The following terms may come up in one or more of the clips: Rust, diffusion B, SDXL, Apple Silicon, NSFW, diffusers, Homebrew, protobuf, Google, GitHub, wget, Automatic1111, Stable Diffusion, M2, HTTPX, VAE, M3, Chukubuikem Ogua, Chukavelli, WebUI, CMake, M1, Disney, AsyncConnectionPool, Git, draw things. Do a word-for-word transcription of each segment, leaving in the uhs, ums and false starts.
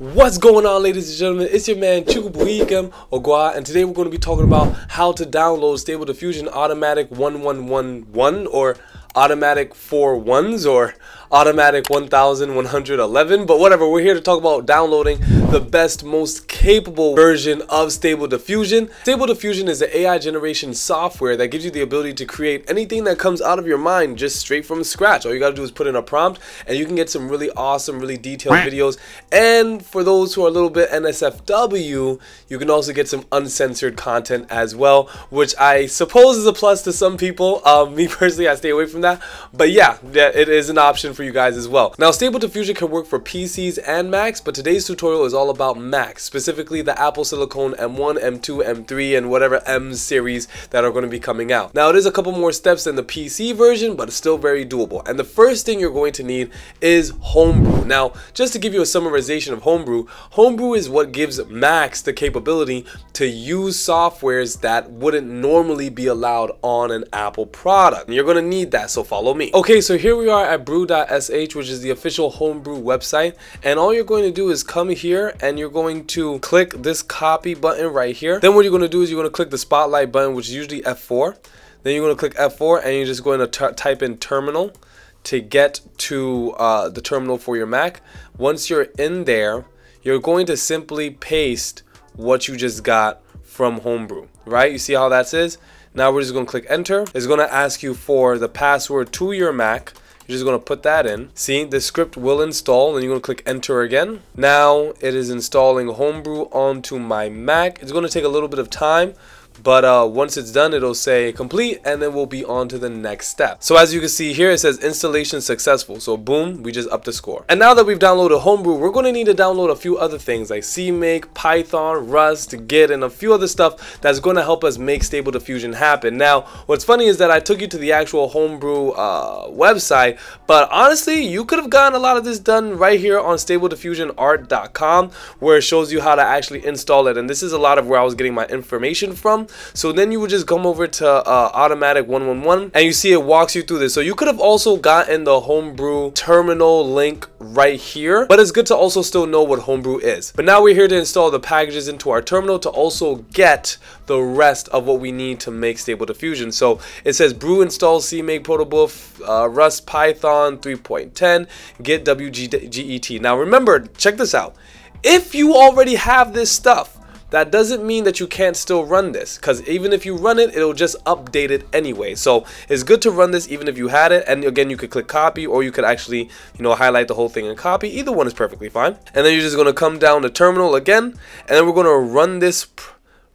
What's going on, ladies and gentlemen? It's your man Chukubuikem Ogua, and today we're going to be talking about how to download Stable Diffusion Automatic eleven eleven or Automatic four ones or Automatic one thousand one hundred eleven, but whatever. We're here to talk about downloading the best, most capable version of Stable Diffusion. Stable Diffusion is an A I generation software that gives you the ability to create anything that comes out of your mind just straight from scratch. All you gotta do is put in a prompt and you can get some really awesome, really detailed videos. And for those who are a little bit N S F W, you can also get some uncensored content as well, which I suppose is a plus to some people. Um, me personally, I stay away from that, but yeah, it is an option for you guys as well. Now, Stable Diffusion can work for P Cs and Macs, but today's tutorial is all about Macs, specifically the Apple Silicon M one, M two, M three, and whatever M series that are going to be coming out. Now, it is a couple more steps than the P C version, but it's still very doable. And the first thing you're going to need is Homebrew. Now, just to give you a summarization of Homebrew, Homebrew is what gives Macs the capability to use softwares that wouldn't normally be allowed on an Apple product. And you're going to need that, so follow me. Okay, so here we are at brew dot S H, which is the official Homebrew website, and all you're going to do is come here and you're going to click this copy button right here. Then what you're going to do is you're going to click the spotlight button, which is usually F four. Then you're going to click F four and you're just going to type in terminal to get to uh, the terminal for your Mac. Once you're in there, you're going to simply paste what you just got from Homebrew, right? You see how that is? Now we're just going to click enter. It's going to ask you for the password to your Mac. You're just going to put that in. See, the script will install, and you're going to click enter again. Now it is installing Homebrew onto my Mac. It's going to take a little bit of time, but uh, once it's done, it'll say complete, and then we'll be on to the next step. So as you can see here, it says installation successful. So boom, we just upped the score. And now that we've downloaded Homebrew, we're going to need to download a few other things like CMake, Python, Rust, Git, and a few other stuff that's going to help us make Stable Diffusion happen. Now, what's funny is that I took you to the actual Homebrew uh, website, but honestly, you could have gotten a lot of this done right here on Stable Difffusion Art dot com, where it shows you how to actually install it. And this is a lot of where I was getting my information from. So then you would just come over to uh, Automatic one one one, and you see it walks you through this. So you could have also gotten the Homebrew terminal link right here, but it's good to also still know what Homebrew is. But now we're here to install the packages into our terminal to also get the rest of what we need to make Stable Diffusion. So it says brew install CMake protobuf, uh, Rust, Python three point ten, Git, W G E T. Now remember, check this out. If you already have this stuff, that doesn't mean that you can't still run this, because even if you run it, it'll just update it anyway. So it's good to run this even if you had it. And again, you could click copy, or you could actually, you know, highlight the whole thing and copy. Either one is perfectly fine. And then you're just going to come down to terminal again, and then we're going to run this,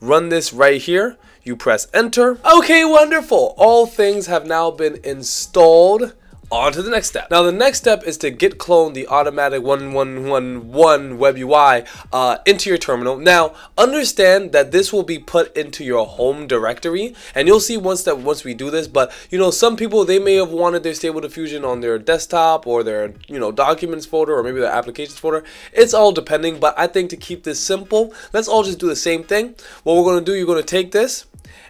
run this right here. You press enter. Okay, wonderful. All things have now been installed. On to the next step. Now the next step is to git clone the Automatic eleven eleven web U I uh, into your terminal. Now understand that this will be put into your home directory, and you'll see once that once we do this. But you know, some people, they may have wanted their Stable Diffusion on their desktop or their, you know, documents folder, or maybe their applications folder. It's all depending, but I think to keep this simple, let's all just do the same thing. What we're going to do, you're going to take this,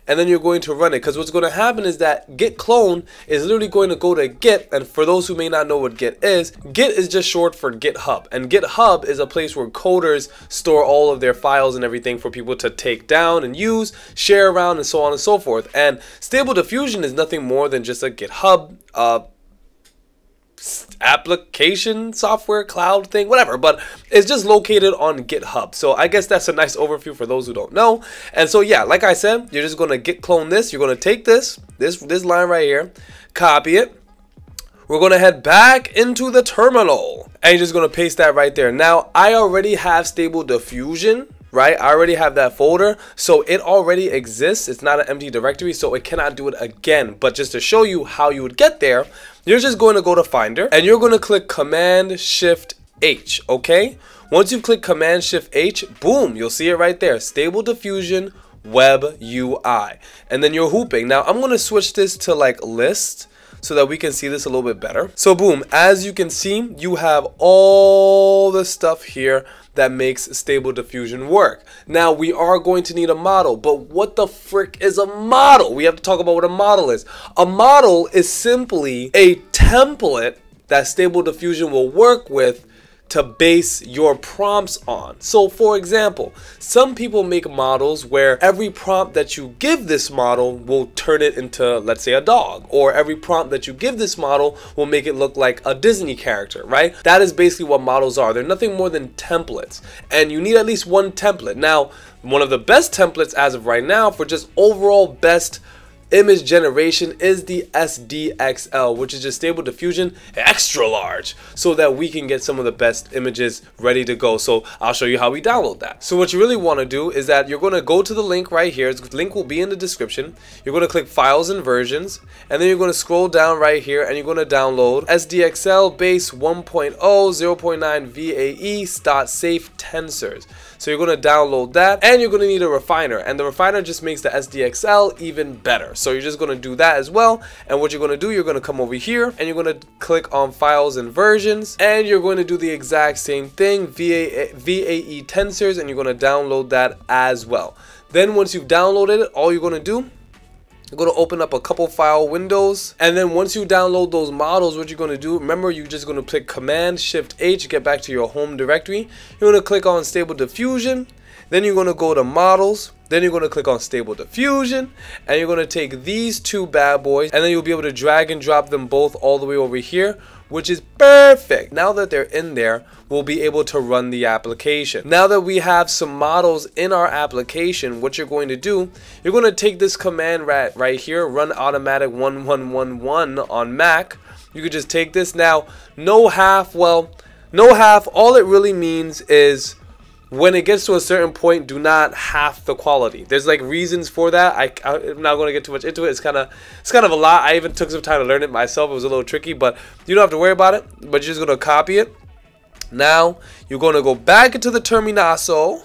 and then you're going to run it, because what's going to happen is that git clone is literally going to go to Git. And for those who may not know what Git is, Git is just short for GitHub, and GitHub is a place where coders store all of their files and everything for people to take down and use, share around, and so on and so forth. And Stable Diffusion is nothing more than just a GitHub uh, application, software, cloud thing, whatever, but it's just located on GitHub. So I guess that's a nice overview for those who don't know. And so yeah, like I said, you're just going to git clone this. You're going to take this, this, this line right here, copy it. We're going to head back into the terminal, and you're just going to paste that right there. Now I already have Stable Diffusion, right? I already have that folder, so it already exists. It's not an empty directory, so it cannot do it again. But just to show you how you would get there, you're just going to go to Finder, and you're going to click Command Shift H, okay? Once you click Command Shift H, boom, you'll see it right there, Stable Diffusion Web U I. And then you're hooping. Now I'm going to switch this to like list, so that we can see this a little bit better. So boom, as you can see, you have all the stuff here that makes Stable Diffusion work. Now we are going to need a model, but what the frick is a model? We have to talk about what a model is. A model is simply a template that Stable Diffusion will work with to base your prompts on. So for example, some people make models where every prompt that you give this model will turn it into, let's say, a dog, or every prompt that you give this model will make it look like a Disney character, right? That is basically what models are. They're nothing more than templates, and you need at least one template. Now, one of the best templates as of right now for just overall best image generation is the S D X L, which is just Stable Diffusion extra large, so that we can get some of the best images ready to go. So I'll show you how we download that. So what you really want to do is that you're going to go to the link right here. The link will be in the description. You're going to click files and versions, and then you're going to scroll down right here and you're going to download S D X L base one point oh, zero point nine V A E, .safe tensors. So you're going to download that, and you're going to need a refiner, and the refiner just makes the S D X L even better. So you're just going to do that as well. And what you're going to do, you're going to come over here and you're going to click on files and versions, and you're going to do the exact same thing, V A E tensors, and you're going to download that as well. Then once you've downloaded it, all you're going to do, you're going to open up a couple file windows, and then once you download those models, what you're going to do, remember, you're just going to click Command Shift H, get back to your home directory. You're going to click on Stable Diffusion, then you're going to go to Models, then you're going to click on Stable Diffusion, and you're going to take these two bad boys, and then you'll be able to drag and drop them both all the way over here, which is perfect. Now that they're in there, we'll be able to run the application. Now that we have some models in our application, what you're going to do, you're going to take this command right, right here, run automatic eleven eleven on Mac. You could just take this. Now, no half, well, no half, all it really means is, when it gets to a certain point, do not half the quality. There's like reasons for that. I, I, I'm not going to get too much into it. It's kind of it's kind of a lot. I even took some time to learn it myself. It was a little tricky, but you don't have to worry about it. But you're just going to copy it. Now, you're going to go back into the terminal,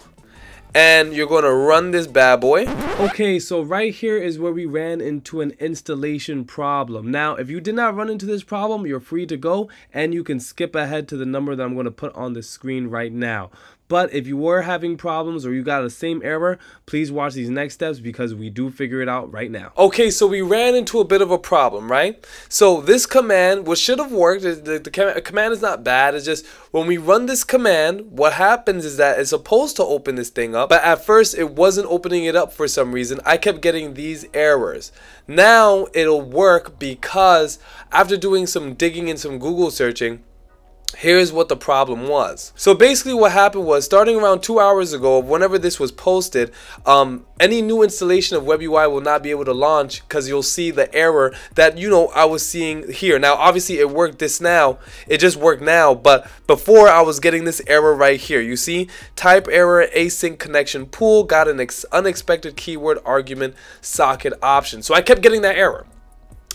and you're going to run this bad boy. Okay, so right here is where we ran into an installation problem. Now, if you did not run into this problem, you're free to go, and you can skip ahead to the number that I'm going to put on the screen right now. But if you were having problems or you got the same error, please watch these next steps, because we do figure it out right now. Okay, so we ran into a bit of a problem, right? So this command, which should have worked, the, the command is not bad. It's just when we run this command, what happens is that it's supposed to open this thing up, but at first it wasn't opening it up for some reason. I kept getting these errors. Now it'll work, because after doing some digging and some Google searching, here's what the problem was. So basically what happened was, starting around two hours ago, whenever this was posted, um, any new installation of WebUI will not be able to launch, because you'll see the error that, you know, I was seeing here. Now, obviously it worked this now. It just worked now, but before I was getting this error right here. You see, type error, async connection pool, got an ex unexpected keyword argument, socket option. So I kept getting that error.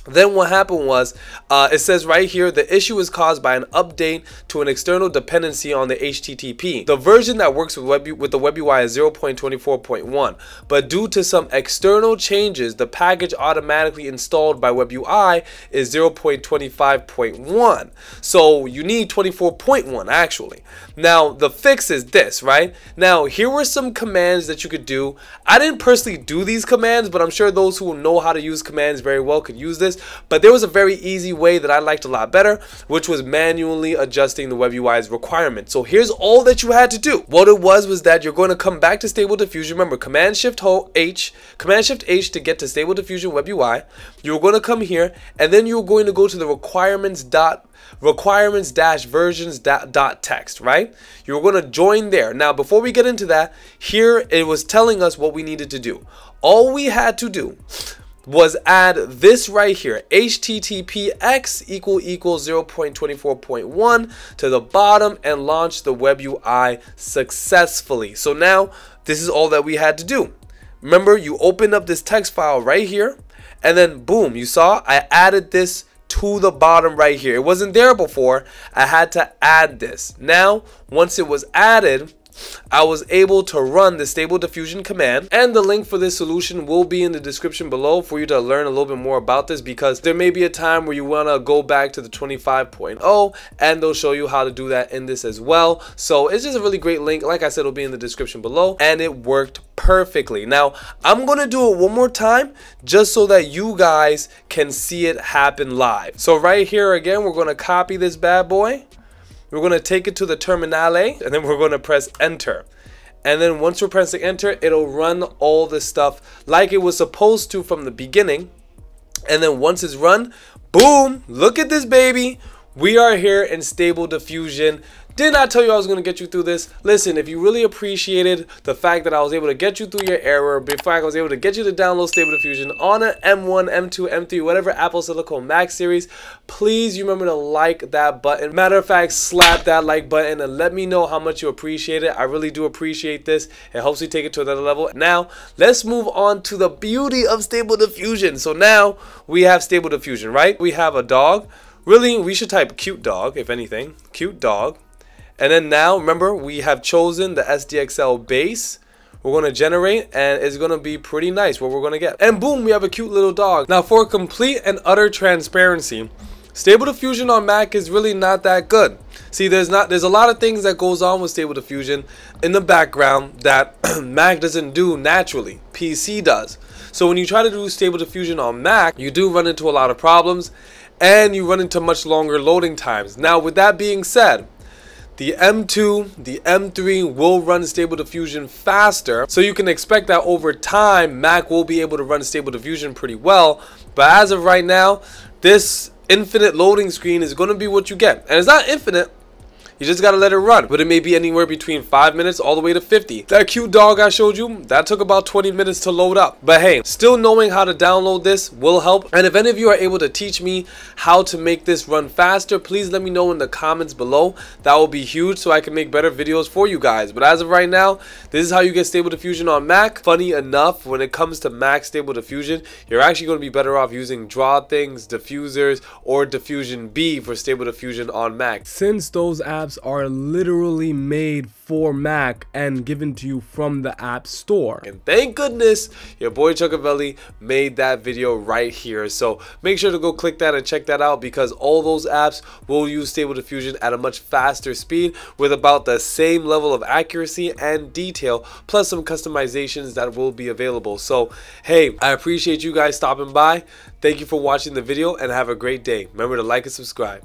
Then what happened was, uh, it says right here, the issue is caused by an update to an external dependency on the H T T P. The version that works with, web, with the WebUI is zero point twenty-four point one, but due to some external changes, the package automatically installed by WebUI is zero point twenty-five point one. So you need twenty-four point one actually. Now the fix is this, right? Now here were some commands that you could do. I didn't personally do these commands, but I'm sure those who know how to use commands very well could use this. But there was a very easy way that I liked a lot better, which was manually adjusting the WebUI's requirements. So here's all that you had to do. What it was was that you're going to come back to Stable Diffusion. Remember, Command Shift H, Command Shift H to get to Stable Diffusion WebUI. You're going to come here, and then you're going to go to the requirements dot requirements dash versions dot, dot text, right? You're going to join there. Now, before we get into that, here it was telling us what we needed to do. All we had to do was add this right here, H T T P X equal equal zero point twenty-four point one to the bottom, and launch the WebUI successfully. So now this is all that we had to do. Remember, you open up this text file right here, and then boom, you saw I added this to the bottom right here. It wasn't there before. I had to add this. Now once it was added, I was able to run the Stable Diffusion command, and the link for this solution will be in the description below for you to learn a little bit more about this, because there may be a time where you want to go back to the twenty-five point oh, and they'll show you how to do that in this as well. So it's just a really great link. Like I said, it'll be in the description below, and it worked perfectly. Now I'm going to do it one more time just so that you guys can see it happen live. So right here again, we're going to copy this bad boy. We're going to take it to the terminale, and then we're going to press enter. And then once we're pressing enter, it'll run all this stuff like it was supposed to from the beginning. And then once it's run, boom, look at this baby. We are here in Stable Diffusion. Did not tell you I was going to get you through this. Listen, if you really appreciated the fact that I was able to get you through your error, before I was able to get you to download Stable Diffusion on an M one, M two, M three, whatever Apple Silicon Mac series, please remember to like that button. Matter of fact, slap that like button and let me know how much you appreciate it. I really do appreciate this. It helps me take it to another level. Now, let's move on to the beauty of Stable Diffusion. So now we have Stable Diffusion, right? We have a dog. Really, we should type cute dog, if anything. Cute dog. And then now, remember, we have chosen the S D X L base. We're going to generate, and it's going to be pretty nice what we're going to get. And boom, we have a cute little dog. Now, for complete and utter transparency, Stable Diffusion on Mac is really not that good. See, there's not there's a lot of things that goes on with Stable Diffusion in the background that Mac doesn't do naturally. P C does. So when you try to do Stable Diffusion on Mac, you do run into a lot of problems, and you run into much longer loading times. Now, with that being said, the M two, the M three will run Stable Diffusion faster, so you can expect that over time, Mac will be able to run Stable Diffusion pretty well. But as of right now, this infinite loading screen is going to be what you get. And it's not infinite, you just got to let it run. But it may be anywhere between five minutes all the way to fifty. That cute dog I showed you, that took about twenty minutes to load up. But hey, still knowing how to download this will help. And if any of you are able to teach me how to make this run faster, please let me know in the comments below. That will be huge so I can make better videos for you guys. But as of right now, this is how you get Stable Diffusion on Mac. Funny enough, when it comes to Mac Stable Diffusion, you're actually going to be better off using Draw Things, Diffusers, or Diffusion B for Stable Diffusion on Mac. Since those apps are literally made for Mac and given to you from the App Store. And thank goodness your boy Chukavelli made that video right here. So make sure to go click that and check that out, because all those apps will use Stable Diffusion at a much faster speed with about the same level of accuracy and detail, plus some customizations that will be available. So hey, I appreciate you guys stopping by. Thank you for watching the video and have a great day. Remember to like and subscribe.